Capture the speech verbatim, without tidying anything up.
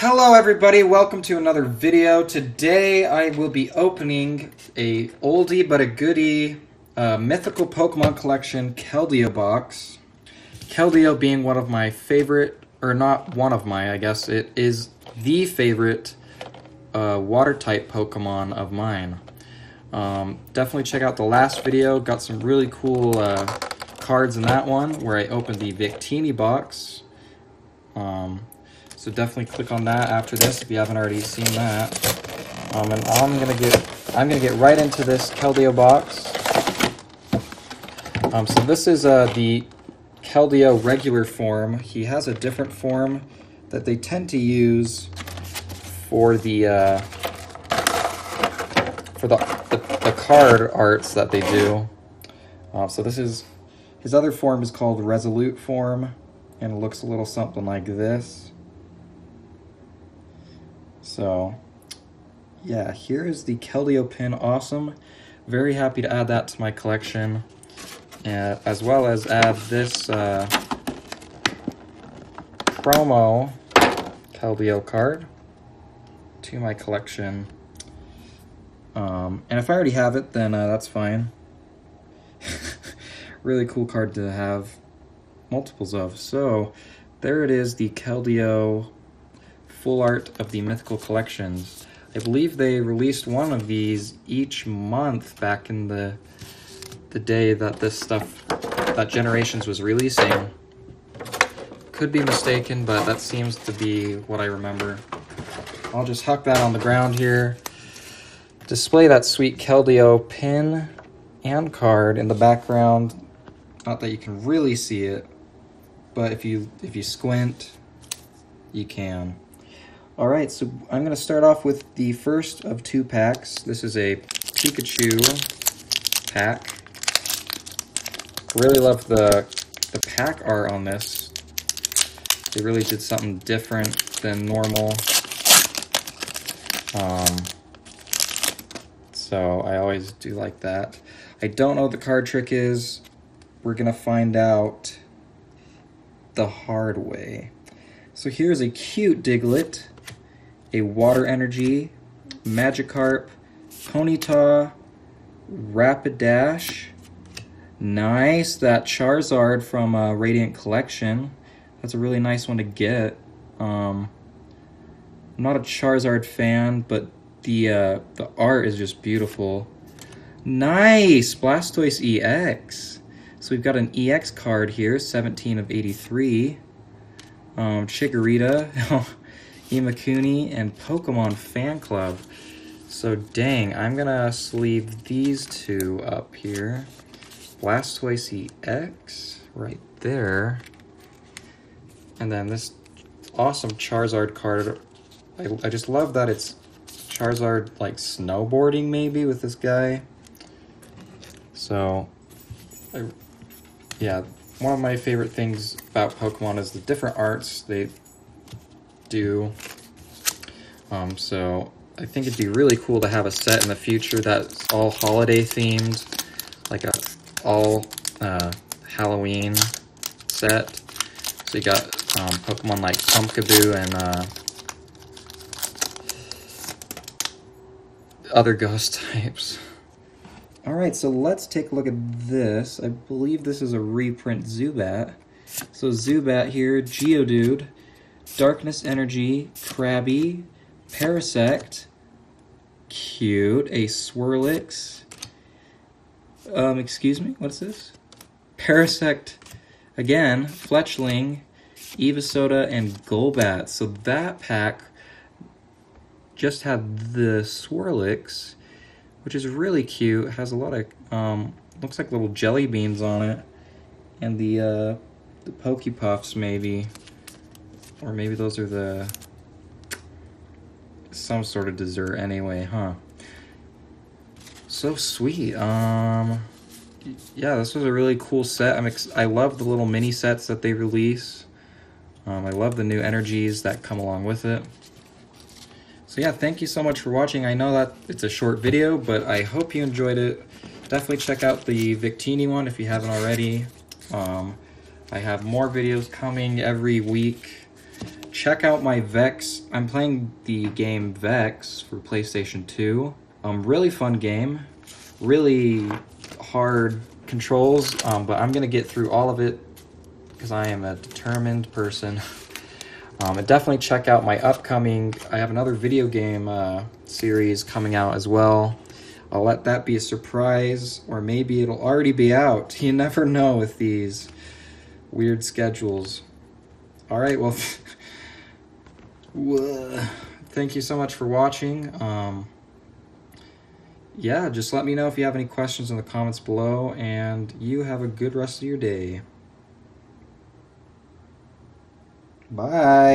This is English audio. Hello everybody, welcome to another video. Today I will be opening a oldie but a goodie uh, Mythical Pokemon Collection Keldeo box. Keldeo being one of my favorite, or not one of my, I guess it is the favorite uh, water type Pokemon of mine. Um, definitely check out the last video, got some really cool uh, cards in that one where I opened the Victini box. Um, So definitely click on that after this if you haven't already seen that. Um, and I'm gonna get I'm gonna get right into this Keldeo box. Um, so this is uh, the Keldeo regular form. He has a different form that they tend to use for the uh, for the, the the card arts that they do. Uh, so this is his other form is called Resolute Form, and it looks a little something like this. So, yeah, here is the Keldeo pin. Awesome. Very happy to add that to my collection, uh, as well as add this uh, promo Keldeo card to my collection. Um, and if I already have it, then uh, that's fine. Really cool card to have multiples of. So, there it is, the Keldeo full art of the Mythical Collections. I believe they released one of these each month back in the the day that this stuff, that Generations was releasing. Could be mistaken, but that seems to be what I remember. I'll just huck that on the ground here. Display that sweet Keldeo pin and card in the background. Not that you can really see it, but if you if you squint, you can. Alright, so I'm going to start off with the first of two packs. This is a Pikachu pack. Really love the, the pack art on this. They really did something different than normal. Um, so I always do like that. I don't know what the card trick is. We're going to find out the hard way. So here's a cute Diglett, a Water Energy, Magikarp, Ponyta, Rapidash. Nice, that Charizard from uh, Radiant Collection. That's a really nice one to get. Um, I'm not a Charizard fan, but the uh, the art is just beautiful. Nice, Blastoise E X. So we've got an E X card here, seventeen of eighty-three. Um, Chikorita. Imakuni, and Pokemon Fan Club. So dang, I'm gonna sleeve these two up here. Blastoise E X, right there. And then this awesome Charizard card. I, I just love that it's Charizard like snowboarding maybe with this guy. So, I, yeah, one of my favorite things about Pokemon is the different arts they do. Um, so I think it'd be really cool to have a set in the future that's all holiday themed, like a all uh, Halloween set. So you got um, Pokemon like Pumpkaboo and uh, other ghost types. All right, so let's take a look at this. I believe this is a reprint Zubat. So Zubat here, Geodude, Darkness Energy, Krabby, Parasect, cute, a Swirlix, um, excuse me, what's this? Parasect, again, Fletchling, Eva Soda, and Golbat. So that pack just had the Swirlix, which is really cute. It has a lot of, um, looks like little jelly beans on it, and the, uh, the Poke Puffs maybe. Or maybe those are the, some sort of dessert anyway, huh? So sweet. Um, yeah, this was a really cool set. I'm ex I love the little mini sets that they release. Um, I love the new energies that come along with it. So yeah, thank you so much for watching. I know that it's a short video, but I hope you enjoyed it. Definitely check out the Victini one if you haven't already. Um, I have more videos coming every week. check out my Vex. I'm playing the game Vex for PlayStation two. Um, really fun game, really hard controls, um, but I'm gonna get through all of it because I am a determined person. Um, and definitely check out my upcoming, I have another video game uh, series coming out as well. I'll let that be a surprise, or maybe it'll already be out. You never know with these weird schedules. All right, well, thank you so much for watching. Um, yeah, just let me know if you have any questions in the comments below, and you have a good rest of your day. Bye.